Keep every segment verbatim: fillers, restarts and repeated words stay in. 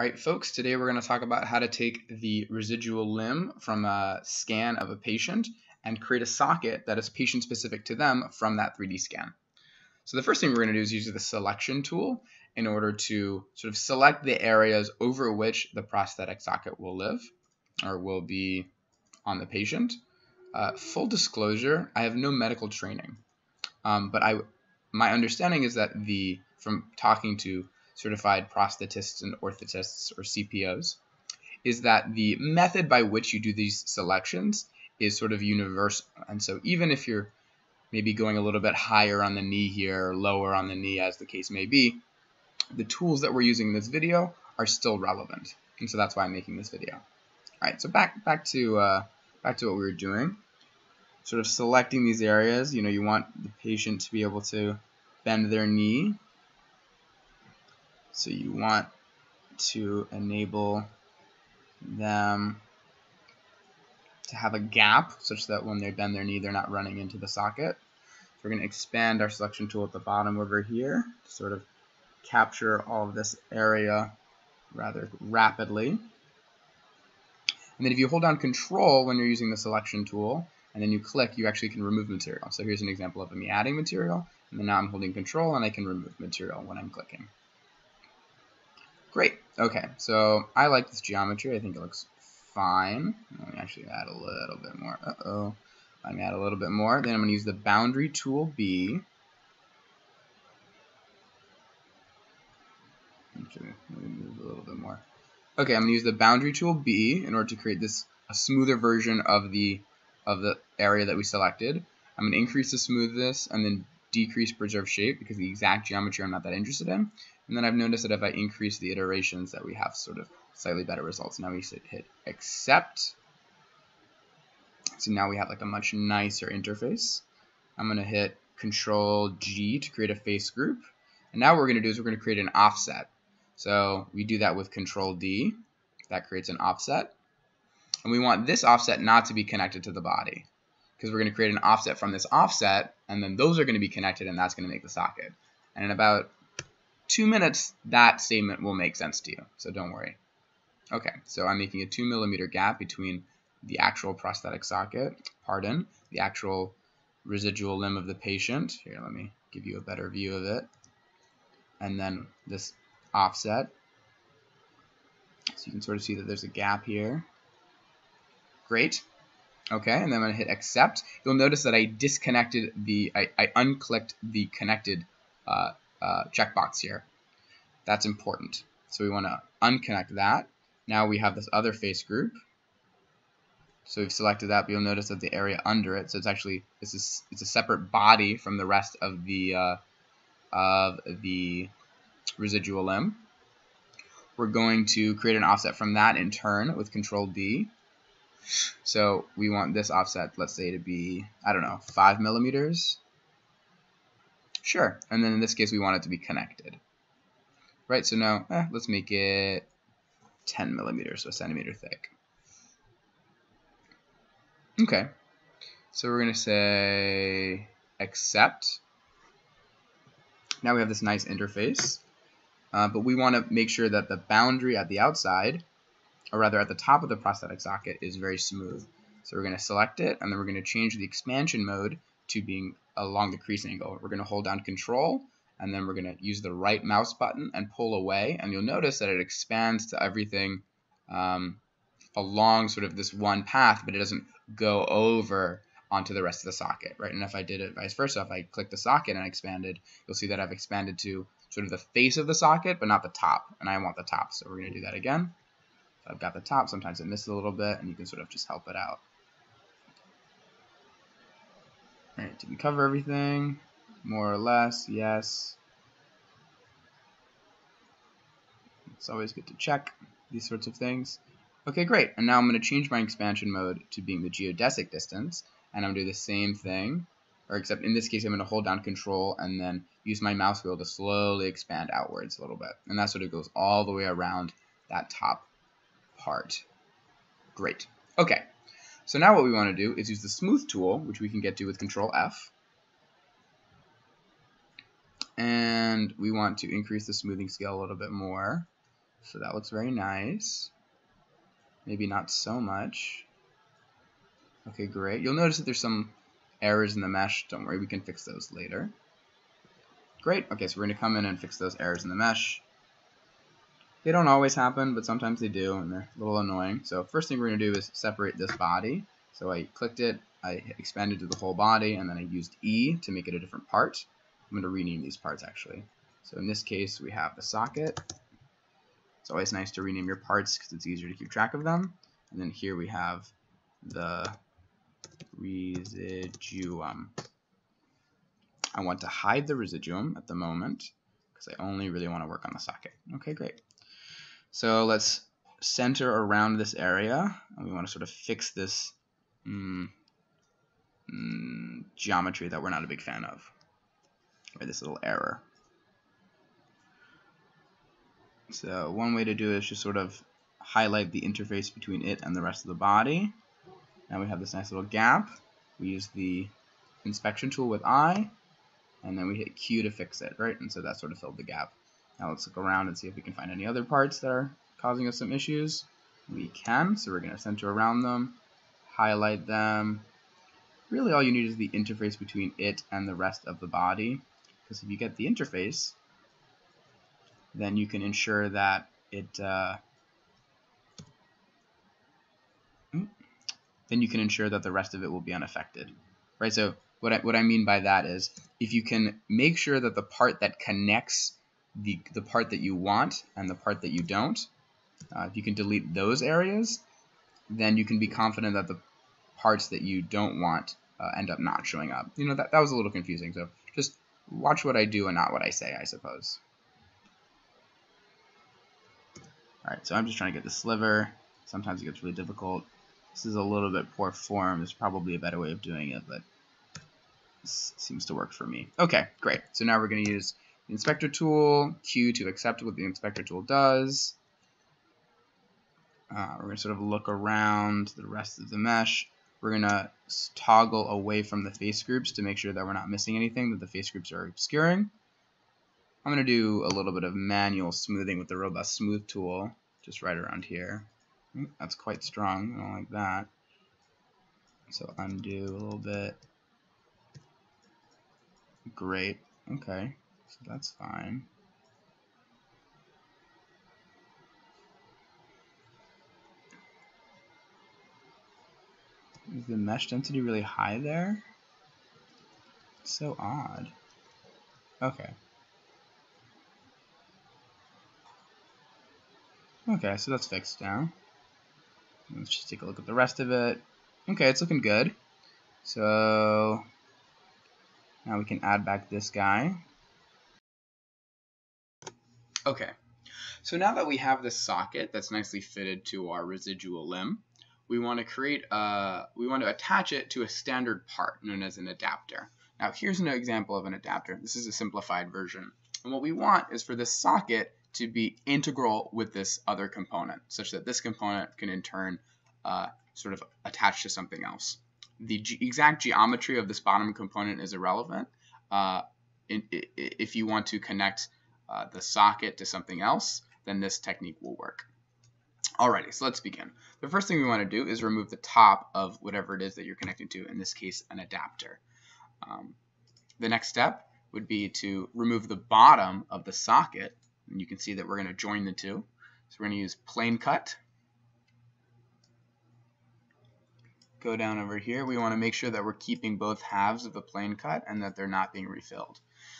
All right, folks, today we're going to talk about how to take the residual limb from a scan of a patient and create a socket that is patient-specific to them from that three D scan. So the first thing we're going to do is use the selection tool in order to sort of select the areas over which the prosthetic socket will live or will be on the patient. Uh, full disclosure, I have no medical training, um, but I, my understanding is that the from talking to Certified Prosthetists and Orthotists, or C P Os, is that the method by which you do these selections is sort of universal. And so even if you're maybe going a little bit higher on the knee here or lower on the knee, as the case may be, the tools that we're using in this video are still relevant. And so that's why I'm making this video. All right, so back back to uh, back to what we were doing, sort of selecting these areas. You know, you want the patient to be able to bend their knee. So you want to enable them to have a gap such that when they bend their knee, they're not running into the socket. So we're going to expand our selection tool at the bottom over here to sort of capture all of this area rather rapidly. And then if you hold down Control when you're using the selection tool, and then you click, you actually can remove material. So here's an example of me adding material, and then now I'm holding Control and I can remove material when I'm clicking. Great. Okay, so I like this geometry. I think it looks fine. Let me actually add a little bit more. Uh-oh. I'm going to add a little bit more. Then I'm going to use the boundary tool B. Actually, let me move a little bit more. Okay, I'm going to use the boundary tool B in order to create this a smoother version of the of the area that we selected. I'm going to increase the smoothness and then decrease preserve shape because the exact geometry I'm not that interested in. And then I've noticed that if I increase the iterations that we have sort of slightly better results. Now we hit accept. So now we have like a much nicer interface. I'm going to hit Control G to create a face group. And now what we're going to do is we're going to create an offset. So we do that with Control D. That creates an offset. And we want this offset not to be connected to the body, because we're going to create an offset from this offset. And then those are going to be connected, and that's going to make the socket. And in about two minutes, that statement will make sense to you, so don't worry. Okay, so I'm making a two millimeter gap between the actual prosthetic socket, pardon, the actual residual limb of the patient. Here, let me give you a better view of it. And then this offset. So you can sort of see that there's a gap here. Great. Okay, and then I'm going to hit accept. You'll notice that I disconnected the, I, I unclicked the connected uh, Uh, checkbox here. That's important. So we want to unconnect that. Now we have this other face group. So we've selected that, but you'll notice that the area under it, so it's actually this is it's a separate body from the rest of the uh, of the residual limb. We're going to create an offset from that in turn with Control D. So we want this offset, let's say, to be, I don't know, five millimeters. Sure, and then in this case, we want it to be connected. Right, so now eh, let's make it ten millimeters, so a centimeter thick. Okay, so we're going to say accept. Now we have this nice interface, uh, but we want to make sure that the boundary at the outside, or rather at the top of the prosthetic socket, is very smooth. So we're going to select it, and then we're going to change the expansion mode to being along the crease angle. We're going to hold down Control, and then we're going to use the right mouse button and pull away, and you'll notice that it expands to everything um, along sort of this one path, but it doesn't go over onto the rest of the socket, right? And if I did it vice versa, if I click the socket and I expanded, you'll see that I've expanded to sort of the face of the socket, but not the top, and I want the top, so we're going to do that again. So I've got the top, sometimes it misses a little bit, and you can sort of just help it out. All right, did we cover everything? More or less, yes. It's always good to check these sorts of things. Okay, great. And now I'm going to change my expansion mode to being the geodesic distance, and I'm going to do the same thing, or except in this case, I'm going to hold down Control and then use my mouse wheel to slowly expand outwards a little bit. And that sort of goes all the way around that top part. Great. Okay. So now what we want to do is use the smooth tool, which we can get to with Control F. And we want to increase the smoothing scale a little bit more. So that looks very nice. Maybe not so much. Okay, great. You'll notice that there's some errors in the mesh. Don't worry, we can fix those later. Great. Okay, so we're going to come in and fix those errors in the mesh. They don't always happen, but sometimes they do, and they're a little annoying. So first thing we're going to do is separate this body. So I clicked it, I expanded to the whole body, and then I used E to make it a different part. I'm going to rename these parts, actually. So in this case, we have the socket. It's always nice to rename your parts because it's easier to keep track of them. And then here we have the residuum. I want to hide the residuum at the moment because I only really want to work on the socket. Okay, great. So let's center around this area, and we want to sort of fix this mm, mm, geometry that we're not a big fan of, or this little error. So one way to do it is just sort of highlight the interface between it and the rest of the body. Now we have this nice little gap. We use the inspection tool with I, and then we hit Q to fix it, right? And so that sort of filled the gap. Now let's look around and see if we can find any other parts that are causing us some issues. We can, so we're going to center around them, highlight them. Really all you need is the interface between it and the rest of the body, because if you get the interface, then you can ensure that it uh, then you can ensure that the rest of it will be unaffected, right? So what I, what I mean by that is if you can make sure that the part that connects the, the part that you want and the part that you don't, uh, if you can delete those areas, then you can be confident that the parts that you don't want uh, end up not showing up. You know, that, that was a little confusing, so just watch what I do and not what I say, I suppose. Alright, so I'm just trying to get the sliver. Sometimes it gets really difficult. This is a little bit poor form. There's probably a better way of doing it, but this seems to work for me. Okay, great. So now we're going to use the inspector tool, Q to accept what the inspector tool does. Uh, we're going to sort of look around the rest of the mesh. We're going to toggle away from the face groups to make sure that we're not missing anything that the face groups are obscuring. I'm going to do a little bit of manual smoothing with the Robust Smooth tool, just right around here. That's quite strong, I don't like that. So undo a little bit. Great, okay, so that's fine. Is the mesh density really high there? It's so odd. Okay. Okay, so that's fixed now. Let's just take a look at the rest of it. Okay, it's looking good. So now we can add back this guy. Okay, so now that we have this socket that's nicely fitted to our residual limb, we want to create a, we want to attach it to a standard part known as an adapter. Now here's an example of an adapter. This is a simplified version. And what we want is for this socket to be integral with this other component, such that this component can in turn uh, sort of attach to something else. The ge exact geometry of this bottom component is irrelevant. Uh, in, in, if you want to connect uh, the socket to something else, then this technique will work. Alrighty, so let's begin. The first thing we want to do is remove the top of whatever it is that you're connecting to, in this case an adapter. Um, the next step would be to remove the bottom of the socket. And you can see that we're going to join the two. So we're going to use plane cut. Go down over here. We want to make sure that we're keeping both halves of the plane cut and that they're not being refilled.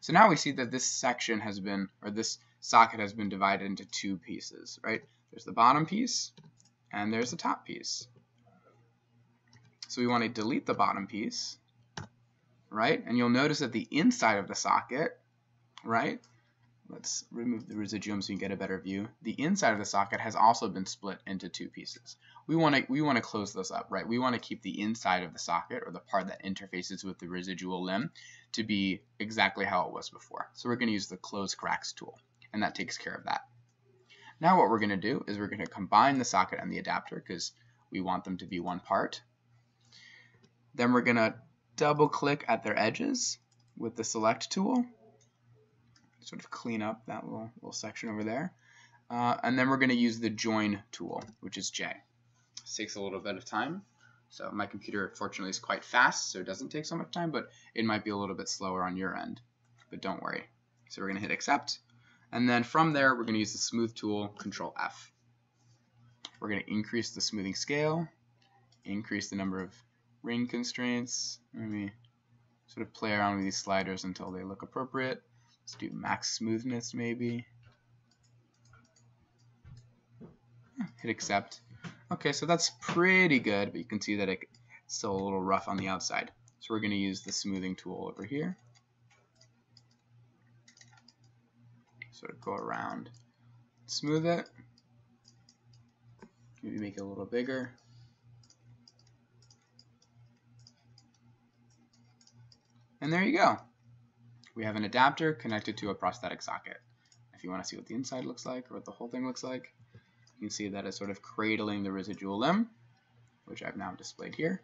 So now we see that this section has been, or this socket has been divided into two pieces, right? There's the bottom piece and there's the top piece. So we want to delete the bottom piece, right? And you'll notice that the inside of the socket, right? Let's remove the residuum so you can get a better view. The inside of the socket has also been split into two pieces. We want to we want to close this up, right? We want to keep the inside of the socket, or the part that interfaces with the residual limb, to be exactly how it was before. So we're going to use the Close Cracks tool, and that takes care of that. Now what we're going to do is we're going to combine the socket and the adapter because we want them to be one part. Then we're going to double-click at their edges with the Select tool. Sort of clean up that little, little section over there. Uh, and then we're going to use the join tool, which is J. This takes a little bit of time. So my computer, fortunately, is quite fast, so it doesn't take so much time, but it might be a little bit slower on your end. But don't worry. So we're going to hit accept. And then from there, we're going to use the smooth tool, Control F. We're going to increase the smoothing scale, increase the number of ring constraints. Let me sort of play around with these sliders until they look appropriate. Let's do max smoothness, maybe. Hit accept. Okay, so that's pretty good, but you can see that it's still a little rough on the outside. So we're going to use the smoothing tool over here. Sort of go around, smooth it, maybe make it a little bigger. And there you go. We have an adapter connected to a prosthetic socket. If you want to see what the inside looks like or what the whole thing looks like, you can see that it's sort of cradling the residual limb, which I've now displayed here.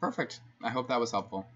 Perfect. I hope that was helpful.